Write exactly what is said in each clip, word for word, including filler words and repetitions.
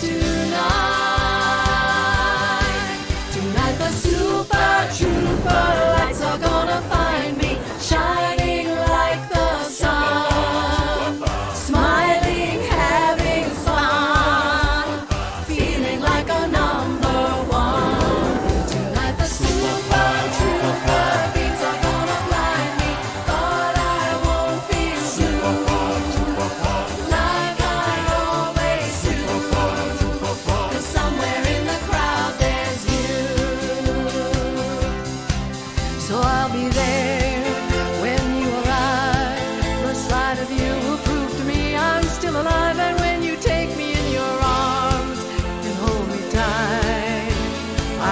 tonight. Tonight the Super Trouper lights are gonna find me shining like the sun, smiling, having fun, feeling like a number one. Tonight the Super Trouper beats are gonna blind me, but I won't feel blue like I always do, 'cause somewhere in the crowd there's you. So I'll be there when you arrive. The sight of you will prove to me I'm still alive. And when you take me in your arms and hold me tight,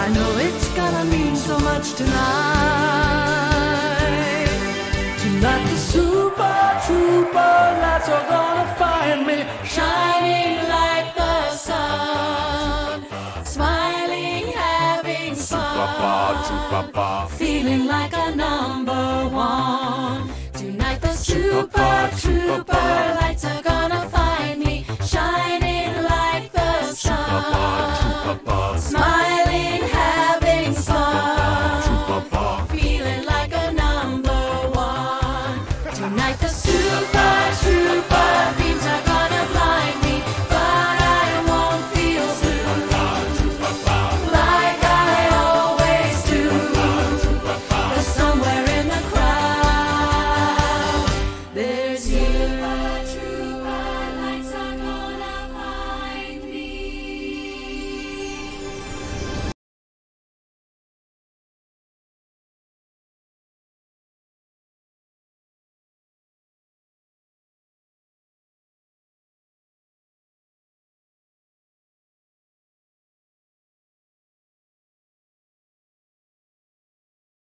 I know it's gonna mean so much tonight. Tonight the Super Trouper lights are gonna find me shining like the sun, smiling, having fun, feeling like a number one. Tonight the Super Trouper lights are gonna find me shining like the sun, smiling.